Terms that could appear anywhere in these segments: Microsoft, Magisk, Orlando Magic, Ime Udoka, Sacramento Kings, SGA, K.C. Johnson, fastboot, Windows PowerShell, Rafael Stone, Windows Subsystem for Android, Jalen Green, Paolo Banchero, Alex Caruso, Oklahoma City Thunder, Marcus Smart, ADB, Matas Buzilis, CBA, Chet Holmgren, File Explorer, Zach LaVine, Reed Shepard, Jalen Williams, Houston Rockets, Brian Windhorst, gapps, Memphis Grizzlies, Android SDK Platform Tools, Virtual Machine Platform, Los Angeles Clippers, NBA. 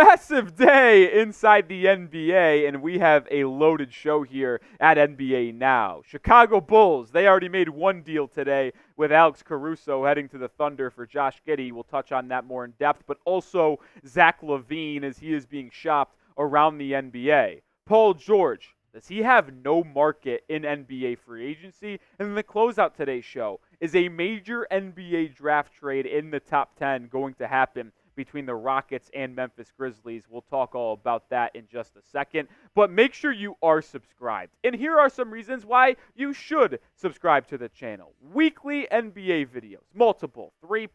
Massive day inside the NBA, and we have a loaded show here at NBA Now. Chicago Bulls, they already made one deal today with Alex Caruso heading to the Thunder for Josh Giddey. We'll touch on that more in depth, but also Zach LaVine as he is being shopped around the NBA. Paul George, does he have no market in NBA free agency? And then the closeout today's show is a major NBA draft trade in the top 10 going to happen between the Rockets and Memphis Grizzlies. We'll talk all about that in just a second. But make sure you are subscribed. And here are some reasons why you should subscribe to the channel. Weekly NBA videos, multiple, 3+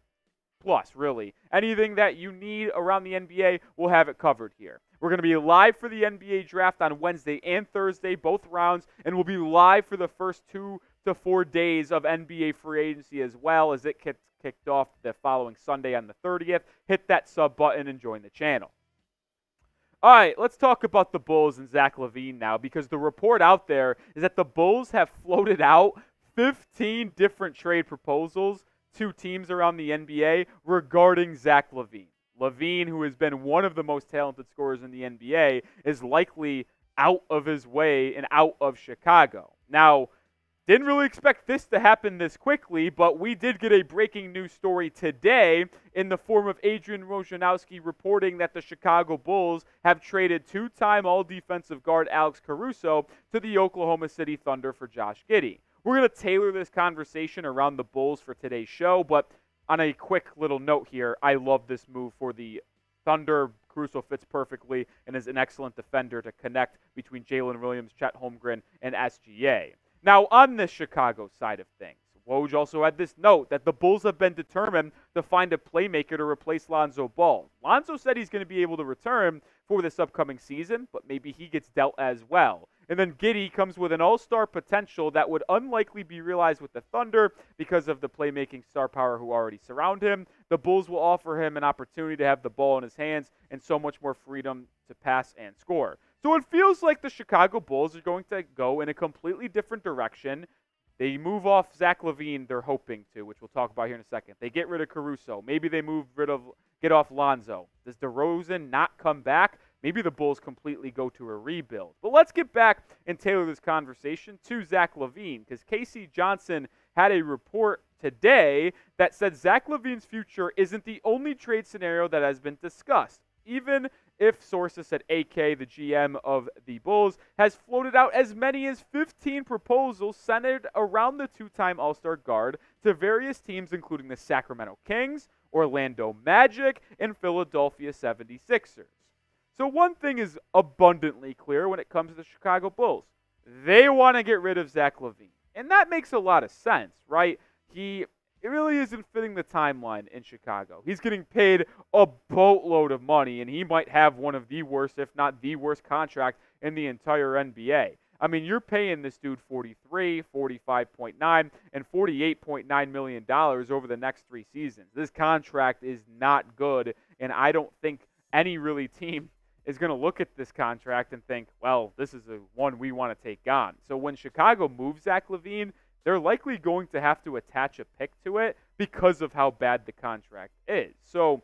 really. Anything that you need around the NBA, we'll have it covered here. We're going to be live for the NBA draft on Wednesday and Thursday, both rounds, and we'll be live for the first 2 to 4 days of NBA free agency as well as it gets kicked off the following Sunday on the 30th. Hit that sub button and join the channel. All right, let's talk about the Bulls and Zach LaVine now, because the report out there is that the Bulls have floated out 15 different trade proposals to teams around the NBA regarding Zach LaVine. LaVine, who has been one of the most talented scorers in the NBA, is likely out of his way and out of Chicago. Now, didn't really expect this to happen this quickly, but we did get a breaking news story today in the form of Adrian Wojnarowski reporting that the Chicago Bulls have traded two-time all-defensive guard Alex Caruso to the Oklahoma City Thunder for Josh Giddey. We're going to tailor this conversation around the Bulls for today's show, but on a quick little note here, I love this move for the Thunder. Caruso fits perfectly and is an excellent defender to connect between Jalen Williams, Chet Holmgren, and SGA. Now, on the Chicago side of things, Woj also had this note that the Bulls have been determined to find a playmaker to replace Lonzo Ball. Lonzo said he's going to be able to return for this upcoming season, but maybe he gets dealt as well. And then Giddey comes with an all-star potential that would unlikely be realized with the Thunder because of the playmaking star power who already surround him. The Bulls will offer him an opportunity to have the ball in his hands and so much more freedom to pass and score. So it feels like the Chicago Bulls are going to go in a completely different direction. They move off Zach LaVine, they're hoping to, which we'll talk about here in a second. They get rid of Caruso. Maybe they get off Lonzo. Does DeRozan not come back? Maybe the Bulls completely go to a rebuild. But let's get back and tailor this conversation to Zach LaVine, because K.C. Johnson had a report today that said Zach LaVine's future isn't the only trade scenario that has been discussed, even if sources at AK, the GM of the Bulls, has floated out as many as 15 proposals centered around the two-time All-Star guard to various teams, including the Sacramento Kings, Orlando Magic, and Philadelphia 76ers. So one thing is abundantly clear when it comes to the Chicago Bulls. They want to get rid of Zach LaVine. And that makes a lot of sense, right? It really isn't fitting the timeline in Chicago. He's getting paid a boatload of money, and he might have one of the worst, if not the worst, contract in the entire NBA. I mean, you're paying this dude $43, $45.9, and $48.9 million over the next 3 seasons. This contract is not good, and I don't think any really team is going to look at this contract and think, well, this is the one we want to take on. So when Chicago moves Zach LaVine, they're likely going to have to attach a pick to it because of how bad the contract is. So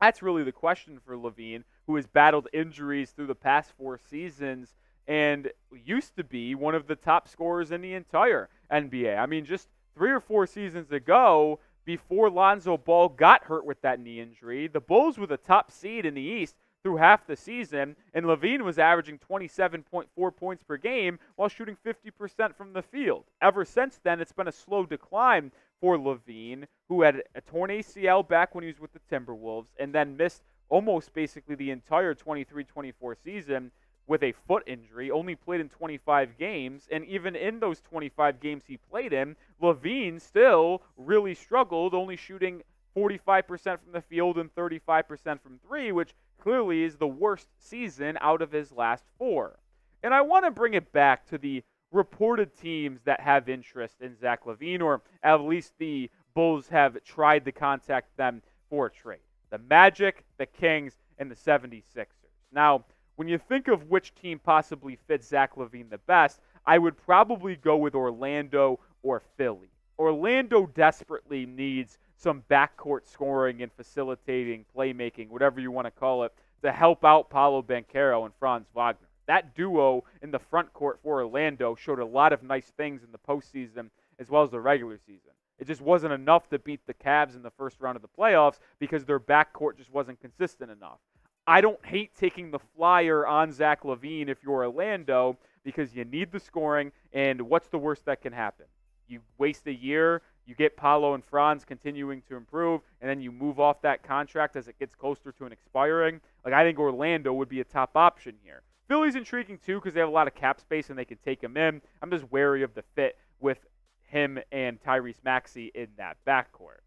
that's really the question for LaVine, who has battled injuries through the past 4 seasons and used to be one of the top scorers in the entire NBA. I mean, just 3 or 4 seasons ago, before Lonzo Ball got hurt with that knee injury, the Bulls were the top seed in the East through half the season, and LaVine was averaging 27.4 points per game while shooting 50% from the field. Ever since then, it's been a slow decline for LaVine, who had a torn ACL back when he was with the Timberwolves and then missed almost basically the entire 23-24 season with a foot injury, only played in 25 games, and even in those 25 games he played in, LaVine still really struggled, only shooting 45% from the field and 35% from three, which clearly is the worst season out of his last 4. And I want to bring it back to the reported teams that have interest in Zach LaVine, or at least the Bulls have tried to contact them for a trade. The Magic, the Kings, and the 76ers. Now, when you think of which team possibly fits Zach LaVine the best, I would probably go with Orlando or Philly. Orlando desperately needs some backcourt scoring and facilitating, playmaking, whatever you want to call it, to help out Paolo Banchero and Franz Wagner. That duo in the front court for Orlando showed a lot of nice things in the postseason as well as the regular season. It just wasn't enough to beat the Cavs in the first round of the playoffs because their backcourt just wasn't consistent enough. I don't hate taking the flyer on Zach LaVine if you're Orlando because you need the scoring, and what's the worst that can happen? You waste a year, you get Paolo and Franz continuing to improve, and then you move off that contract as it gets closer to an expiring. Like, I think Orlando would be a top option here. Philly's intriguing too because they have a lot of cap space and they can take him in. I'm just wary of the fit with him and Tyrese Maxey in that backcourt.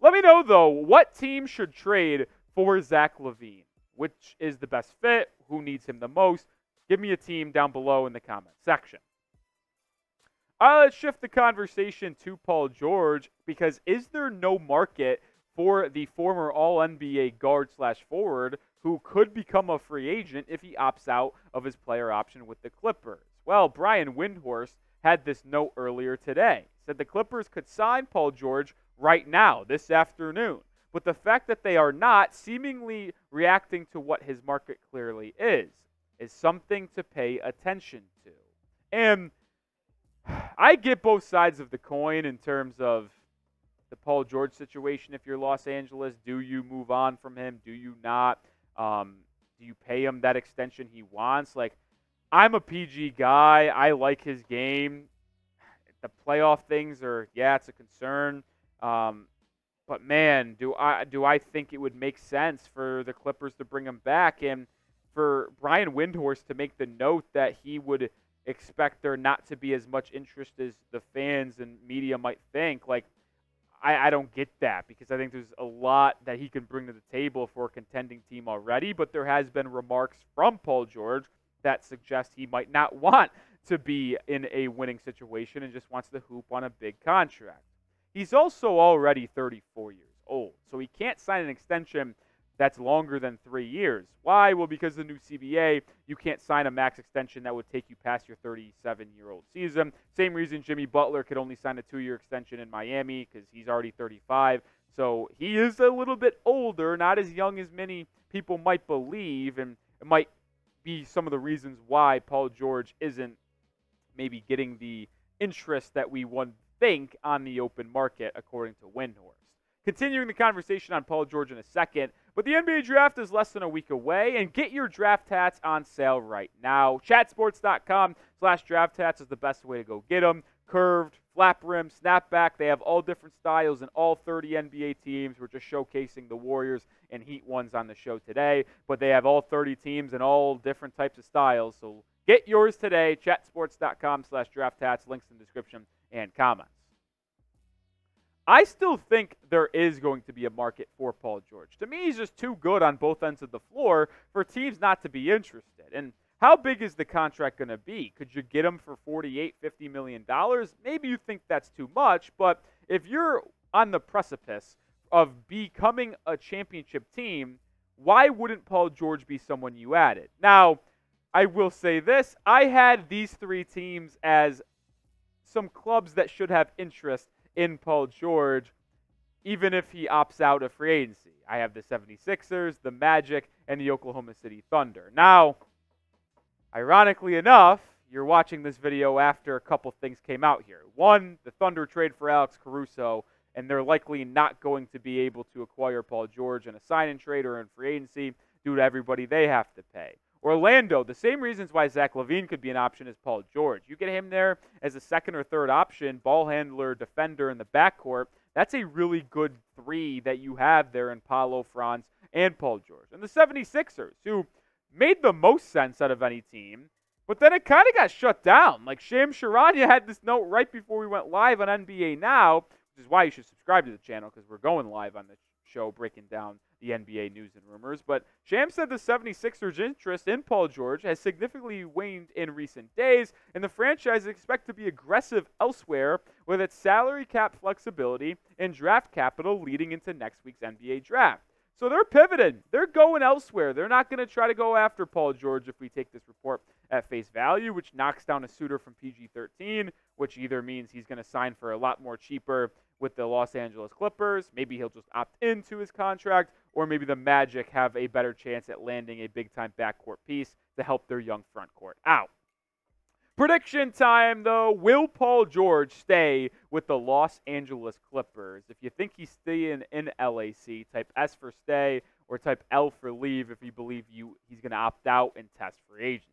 Let me know, though, what team should trade for Zach LaVine? Which is the best fit? Who needs him the most? Give me a team down below in the comments section. All right, let's shift the conversation to Paul George, because is there no market for the former All-NBA guard/forward who could become a free agent if he opts out of his player option with the Clippers? Well, Brian Windhorst had this note earlier today. Said the Clippers could sign Paul George right now, this afternoon. But the fact that they are not, seemingly reacting to what his market clearly is something to pay attention to. And I get both sides of the coin in terms of the Paul George situation. If you're Los Angeles, do you move on from him? Do you not? Do you pay him that extension he wants? Like, I'm a PG guy. I like his game. The playoff things are, yeah, it's a concern. But, man, do I think it would make sense for the Clippers to bring him back, and for Brian Windhorst to make the note that he would expect there not to be as much interest as the fans and media might think? Like, I don't get that, because I think there's a lot that he can bring to the table for a contending team already, but there has been remarks from Paul George that suggests he might not want to be in a winning situation and just wants to hoop on a big contract. He's also already 34 years old, so he can't sign an extension that's longer than 3 years. Why? Well, because of the new CBA, you can't sign a max extension that would take you past your 37-year-old season. Same reason Jimmy Butler could only sign a 2-year extension in Miami, because he's already 35. So he is a little bit older, not as young as many people might believe, and it might be some of the reasons why Paul George isn't maybe getting the interest that we would think on the open market, according to Windhorst. Continuing the conversation on Paul George in a second, but the NBA draft is less than a week away, and get your draft hats on sale right now. Chatsports.com/draft hats is the best way to go get them. Curved, flap rim, snapback, they have all different styles and all 30 NBA teams. We're just showcasing the Warriors and Heat ones on the show today, but they have all 30 teams and all different types of styles. So get yours today, chatsports.com/draft hats, links in the description and comments. I still think there is going to be a market for Paul George. To me, he's just too good on both ends of the floor for teams not to be interested. And how big is the contract going to be? Could you get him for $48, $50 million? Maybe you think that's too much, but if you're on the precipice of becoming a championship team, why wouldn't Paul George be someone you added? Now, I will say this. I had these three teams as some clubs that should have interest in Paul George, even if he opts out of free agency. I have the 76ers, the Magic, and the Oklahoma City Thunder. Now, ironically enough, you're watching this video after a couple things came out here. One, the Thunder trade for Alex Caruso, and they're likely not going to be able to acquire Paul George in a sign-in trade or in free agency due to everybody they have to pay. Orlando, the same reasons why Zach LaVine could be an option as Paul George. You get him there as a second or third option, ball handler, defender in the backcourt. That's a really good three that you have there in Paolo, Franz, and Paul George. And the 76ers, who made the most sense out of any team, but then it kind of got shut down. Like, Sham Sharania had this note right before we went live on NBA Now, which is why you should subscribe to the channel, because we're going live on this show breaking down the NBA news and rumors. But Sham said the 76ers' interest in Paul George has significantly waned in recent days, and the franchise is expected to be aggressive elsewhere with its salary cap flexibility and draft capital leading into next week's NBA draft. So they're pivoting. They're going elsewhere. They're not going to try to go after Paul George if we take this report at face value, which knocks down a suitor from PG-13, which either means he's going to sign for a lot more cheaper with the Los Angeles Clippers. Maybe he'll just opt into his contract, or maybe the Magic have a better chance at landing a big-time backcourt piece to help their young frontcourt out. Prediction time, though. Will Paul George stay with the Los Angeles Clippers? If you think he's staying in LAC, type S for stay or type L for leave if you believe he's going to opt out and test free agency.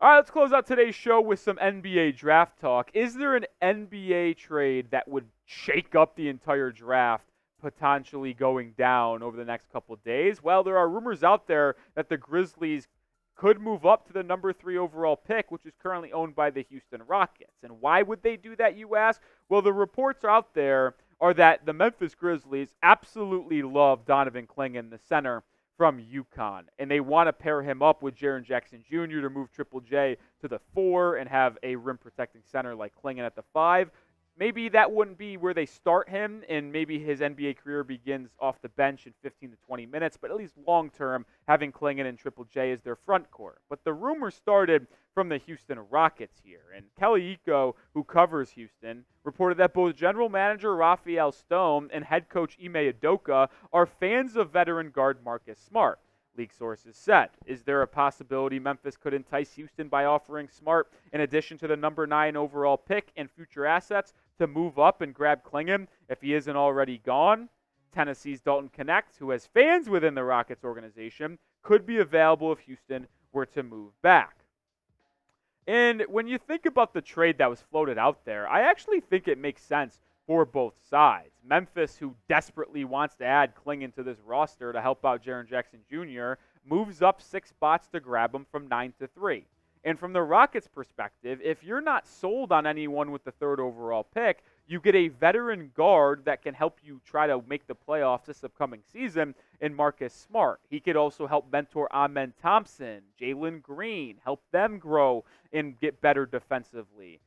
All right, let's close out today's show with some NBA draft talk. Is there an NBA trade that would shake up the entire draft, potentially going down over the next couple of days? Well, there are rumors out there that the Grizzlies could move up to the number 3 overall pick, which is currently owned by the Houston Rockets. And why would they do that, you ask? Well, the reports out there are that the Memphis Grizzlies absolutely love Donovan Clingan, the center from UConn, and they want to pair him up with Jaren Jackson Jr. to move Triple J to the 4 and have a rim-protecting center like Clingan at the 5. Maybe that wouldn't be where they start him, and maybe his NBA career begins off the bench in 15 to 20 minutes, but at least long-term, having Clingan and Triple J as their front court. But the rumor started from the Houston Rockets here, and Kelly Iko, who covers Houston, reported that both general manager Rafael Stone and head coach Ime Udoka are fans of veteran guard Marcus Smart. League sources said, is there a possibility Memphis could entice Houston by offering Smart, in addition to the number 9 overall pick and future assets, to move up and grab Clingan if he isn't already gone? Tennessee's Dalton Knecht, who has fans within the Rockets organization, could be available if Houston were to move back. And when you think about the trade that was floated out there, I actually think it makes sense for both sides. Memphis, who desperately wants to add Clingan to this roster to help out Jaren Jackson Jr., moves up 6 spots to grab him from 9 to 3. And from the Rockets' perspective, if you're not sold on anyone with the 3rd overall pick, you get a veteran guard that can help you try to make the playoffs this upcoming season in Marcus Smart. He could also help mentor Amen Thompson, Jalen Green, help them grow and get better defensively.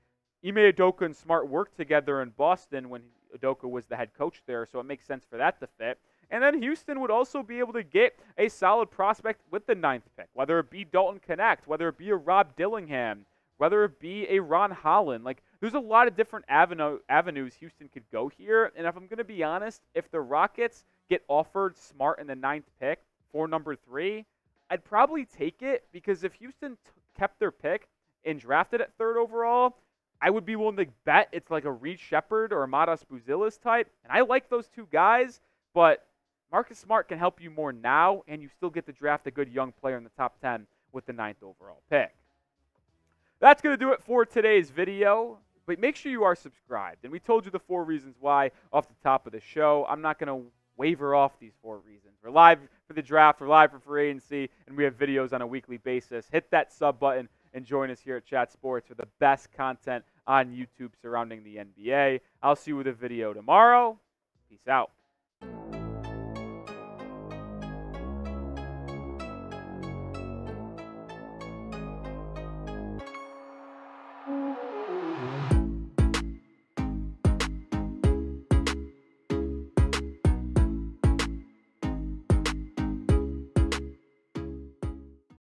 Ime Udoka and Smart worked together in Boston when Udoka was the head coach there, so it makes sense for that to fit. And then Houston would also be able to get a solid prospect with the 9th pick, whether it be Dalton Knecht, whether it be a Rob Dillingham, whether it be a Ron Holland. Like, there's a lot of different avenues Houston could go here. And if I'm going to be honest, if the Rockets get offered Smart in the 9th pick for number 3, I'd probably take it, because if Houston kept their pick and drafted at 3rd overall, I would be willing to bet it's like a Reed Shepard or a Matas Buzilis type. And I like those two guys, but Marcus Smart can help you more now, and you still get to draft a good young player in the top 10 with the 9th overall pick. That's going to do it for today's video, but make sure you are subscribed. And we told you the 4 reasons why off the top of the show. I'm not going to waver off these 4 reasons. We're live for the draft, we're live for free agency, and we have videos on a weekly basis. Hit that sub button and join us here at Chat Sports for the best content on YouTube surrounding the NBA. I'll see you with a video tomorrow. Peace out.